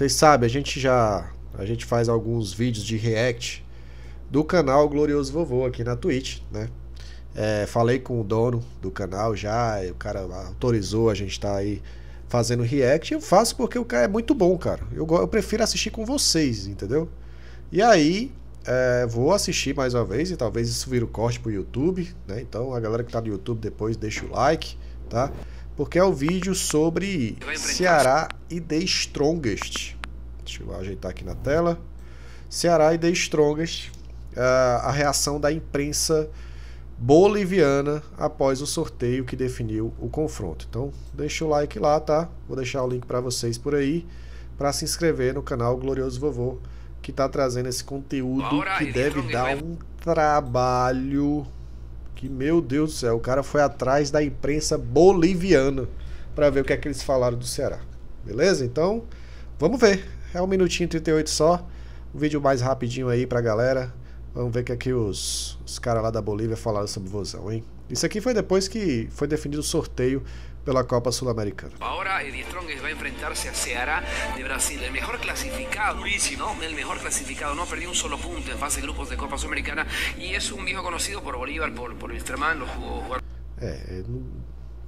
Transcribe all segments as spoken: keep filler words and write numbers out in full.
Vocês sabem, a gente já a gente faz alguns vídeos de react do canal Glorioso Vovô aqui na Twitch, né? É, falei com o dono do canal já, o cara autorizou a gente estar tá aí fazendo react. Eu faço porque o cara é muito bom, cara. Eu, eu prefiro assistir com vocês, entendeu? E aí, é, vou assistir mais uma vez e talvez isso vira um corte pro YouTube, né? Então, a galera que tá no YouTube depois deixa o like, tá? Porque é o vídeo sobre Ceará e The Strongest. Deixa eu ajeitar aqui na tela. Ceará e The Strongest. A reação da imprensa boliviana após o sorteio que definiu o confronto. Então, deixa o like lá, tá? Vou deixar o link para vocês por aí, para se inscrever no canal Glorioso Vovô, que tá trazendo esse conteúdo que deve dar um trabalho que, meu Deus do céu, o cara foi atrás da imprensa boliviana para ver o que é que eles falaram do Ceará. Beleza? Então, vamos ver. É um minutinho e trinta e oito só. Um vídeo mais rapidinho aí pra galera. Vamos ver o que aqui os, os caras lá da Bolívia falaram sobre o Vozão, hein? Isso aqui foi depois que foi definido o sorteio pela Copa Sul-Americana. Agora, o The Strongest vai enfrentar-se a Ceará de Brasil, o melhor classificado, duríssimo, o melhor classificado, não perdeu um solo ponto em fase de grupos de Copa Sul-Americana e é um viejo conhecido por Bolívar, por, por Wilstermann, los jugó... É,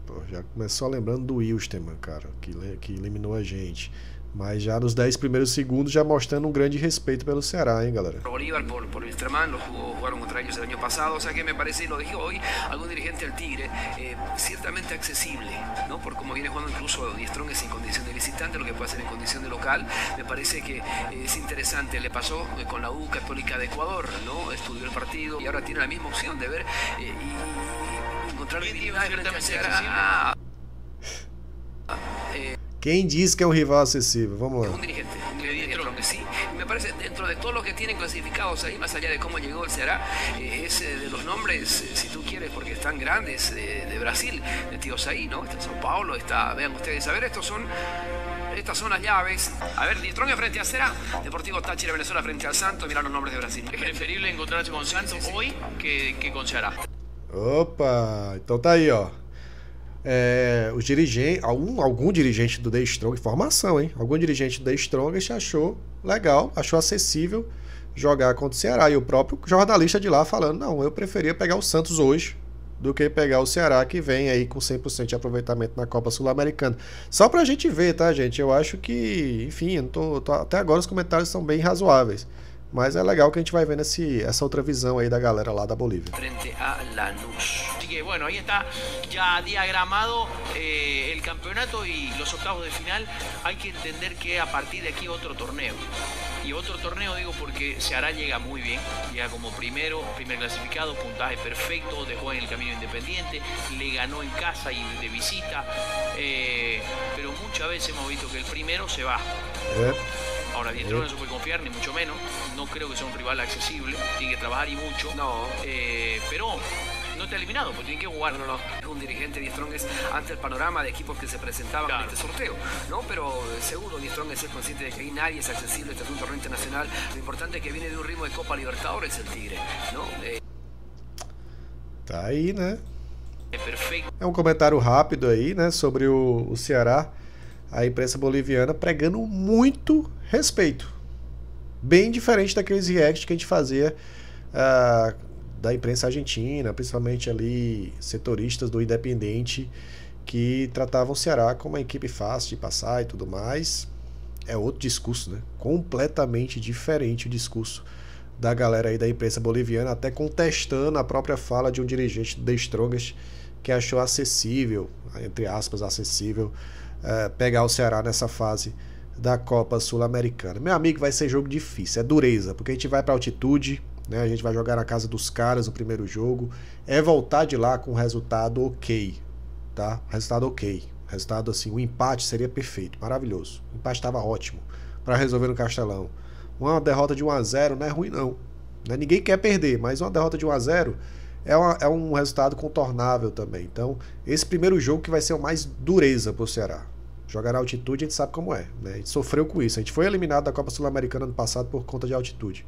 pô, já começou lembrando do Wilstermann, cara, que, que eliminou a gente. Mas já nos dez primeiros segundos, já mostrando um grande respeito pelo Ceará, hein, galera? Bolívar, por, por Wilstermann, los jugó, jugaron contra ellos el año pasado, o sea que me parece, lo dije hoy, algún dirigente del Tigre, eh, ciertamente accesible, ¿no? Por como viene jugando incluso The Strongest en condición de visitante, lo que puede hacer en condición de local, me parece que eh, es interesante. Le pasó eh, con la U Católica de Ecuador, ¿no? Estudió el partido y ahora tiene la misma opción de ver eh, y, y encontrar debilidades frente a Ceará. Quem diz que é um rival acessível? Vamos lá. Um dirigente, um dirigente, creo que sí. Me parece dentro de todos los que tienen clasificados ahí, más allá de cómo llegó el Ceará, eh, es de los nombres, si tú quieres, porque están grandes de, de Brasil, metidos ahí, ¿no? Está São Paulo, está, vean ustedes, a ver, estos son estas son las llaves. A ver, The Strongest frente a Ceará, Deportivo Táchira Venezuela frente al Santo, mirá los nombres de Brasil. Es preferible encontrarse con Santos sí, sí, sí. hoy que, que con Ceará. Opa, então tá aí, ó. É, os dirigentes, algum, algum dirigente do The Strongest, informação, hein? Algum dirigente do The Strongest achou legal, achou acessível jogar contra o Ceará. E o próprio jornalista de lá falando: não, eu preferia pegar o Santos hoje do que pegar o Ceará, que vem aí com cem por cento de aproveitamento na Copa Sul-Americana. Só pra gente ver, tá, gente? Eu acho que, enfim, eu tô, tô, até agora os comentários são bem razoáveis. Mas é legal que a gente vai vendo esse, essa outra visão aí da galera lá da Bolívia. Frente a Lanús. Así que, bueno, ahí está ya diagramado eh, el campeonato y los octavos de final. Hay que entender que a partir de aquí otro torneo. Y otro torneo, digo, porque Ceará llega muy bien. Llega como primero, primer clasificado, puntaje perfecto, dejó en el camino Independiente, le ganó en casa y de visita. Eh, pero muchas veces hemos visto que el primero se va. ¿Eh? Ahora, The Strongest no se puede confiar, ni mucho menos. No creo que sea un rival accesible. Tiene que trabajar y mucho. No. Eh, pero no está eliminado, porque tiene que jugar. No, no. Un dirigente de The Strongest ante el panorama de equipos que se presentaban claro. en este sorteo. No, pero seguro The Strongest es consciente de que ahí nadie es accesible. Este es un torneo internacional. Lo importante es que viene de un ritmo de Copa Libertadores el Tigre. No. Eh... Tá aí, né? É perfeito. É um comentário rápido aí, né? Sobre o, o Ceará. A imprensa boliviana pregando muito respeito. Bem diferente daqueles reacts que a gente fazia uh, da imprensa argentina, principalmente ali setoristas do Independiente, que tratavam o Ceará como uma equipe fácil de passar e tudo mais. É outro discurso, né? Completamente diferente o discurso da galera aí da imprensa boliviana, até contestando a própria fala de um dirigente do The Strongest que achou acessível, entre aspas, acessível, Uh, pegar o Ceará nessa fase da Copa Sul-Americana. Meu amigo, vai ser jogo difícil, é dureza, porque a gente vai para altitude, né? A gente vai jogar na casa dos caras no primeiro jogo, é voltar de lá com resultado ok, tá? Resultado ok, resultado assim, um empate seria perfeito, maravilhoso, o empate estava ótimo para resolver no Castelão. Uma derrota de um a zero não é ruim não, né? Ninguém quer perder, mas uma derrota de um a zero É, uma, é um resultado contornável também. Então, esse primeiro jogo que vai ser o mais dureza pro Ceará. Jogar na altitude, a gente sabe como é, né? A gente sofreu com isso. A gente foi eliminado da Copa Sul-Americana ano passado por conta de altitude.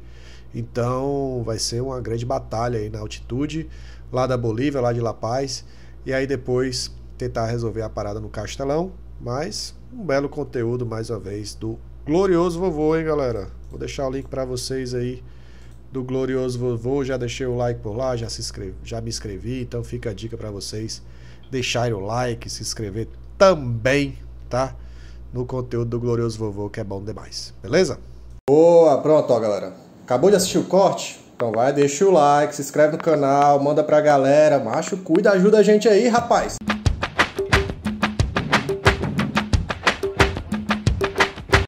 Então, vai ser uma grande batalha aí na altitude, lá da Bolívia, lá de La Paz. E aí depois tentar resolver a parada no Castelão. Mas, um belo conteúdo, mais uma vez, do Glorioso Vovô, hein, galera? Vou deixar o link para vocês aí do Glorioso Vovô. Já deixei o like por lá, já, se inscreve, já me inscrevi. Então fica a dica para vocês deixarem o like, se inscrever também, tá? No conteúdo do Glorioso Vovô, que é bom demais. Beleza? Boa! Pronto, ó, galera. Acabou de assistir o corte? Então vai, deixa o like, se inscreve no canal, manda pra galera. Macho, cuida, ajuda a gente aí, rapaz!